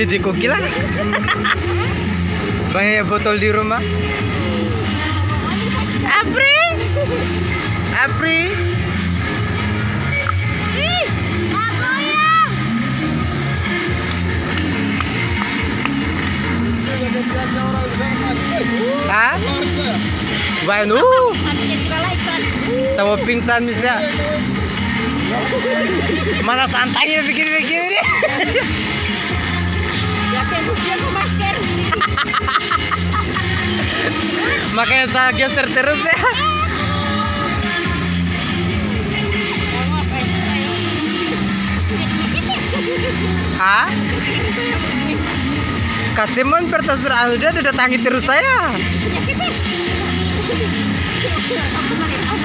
Jadi koki lah. Banyak botol di rumah. April, April. Ih, nggak goyang. Hah? Wanu. Sama pingsan misalnya. Mana santainya bikin-bikin ini? Makanya saya geser terus ya. Hah? Kasimun pertasur Alda datangi terus saya.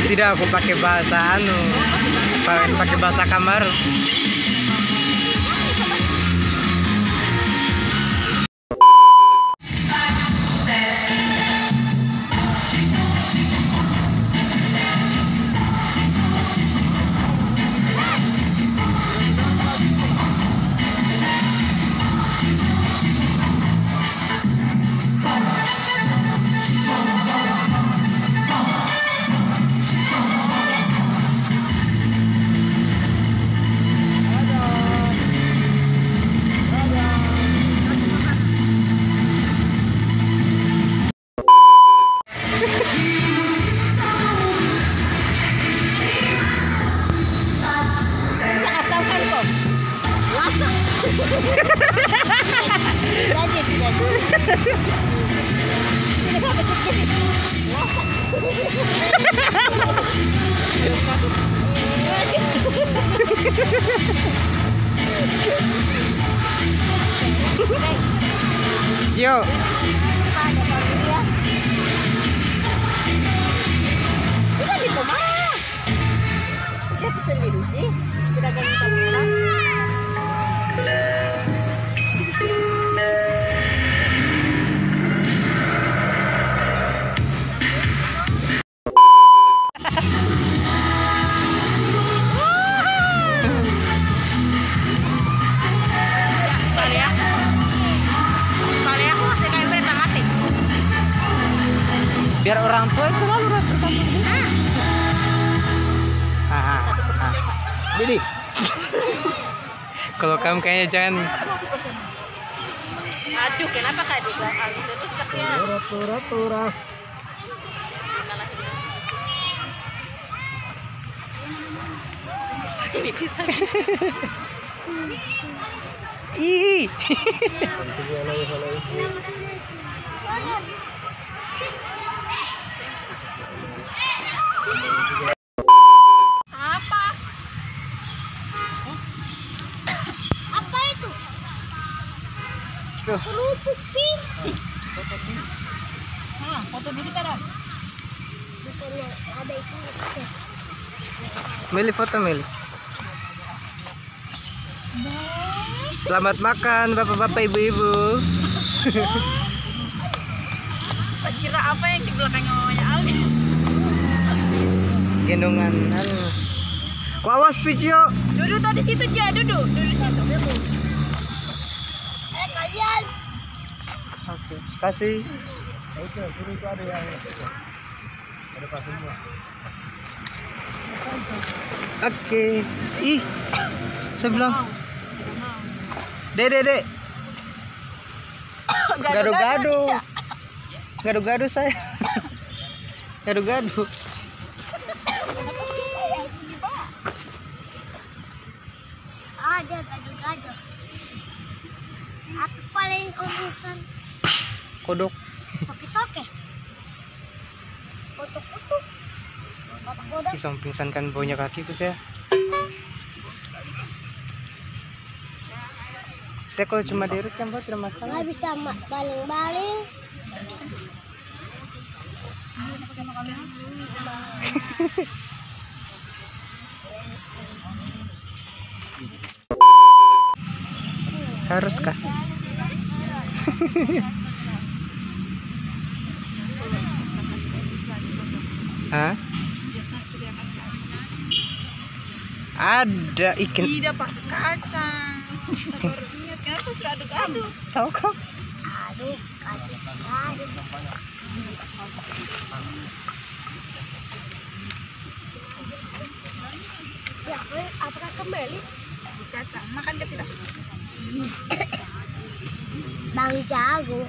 Tidak, aku pakai bahasa anu. Pakai bahasa kamar. Yo. Biar orang tua selalu bertanggung jawab. Billy, kalau kamu kayaknya jangan. Aduh, kenapa tadi belakang itu terus katanya? Turah. Ih. Kerupuk pink. Nah, foto di kita dong. Ada itu. Milih foto, milih. Selamat makan bapak-bapak, ibu-ibu. Saya kira apa yang di belakangnya mamanya Ali. Gendongan. Awas Picio. Duduk tadi situ, Cia, duduk situ. Oke, kasih. Oke, dulu itu ada yang ada pasirnya. Oke. Ih. Sebelah. Dede. Gaduh-gaduh saya. Gaduh-gaduh. Ada gaduh-gaduh. Apa paling konsen? Kodok. Soke. Kodok. Pisang pingsan kan baunya kaki kus ya. Saya kalau cuma dirut kan tidak masalah. Nggak bisa baling-baling. Haruskah? Hah? ada ikan. Tidak pakai kacang. Sepertinya kacang sudah aduk-aduk. Tahu kok? Aduk. Ya, apakah kembali? Kacang makan dia tidak. Bang Jago.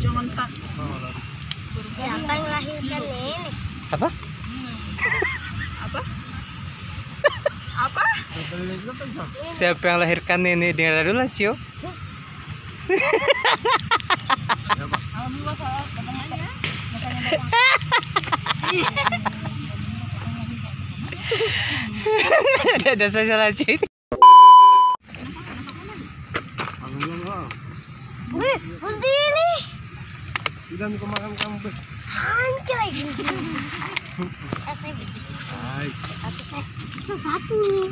Jangan sakit. Siapa yang lahirkan ini? Apa? Apa? Apa? Siapa yang lahirkan ini? Dengar dulu lah, Cio. Ada saja lah, Cio. Wih, nanti ini. Tidak mau makan kamu, Beb. Anjay. Satu.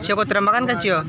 Cio, kau termakan kan, Cio?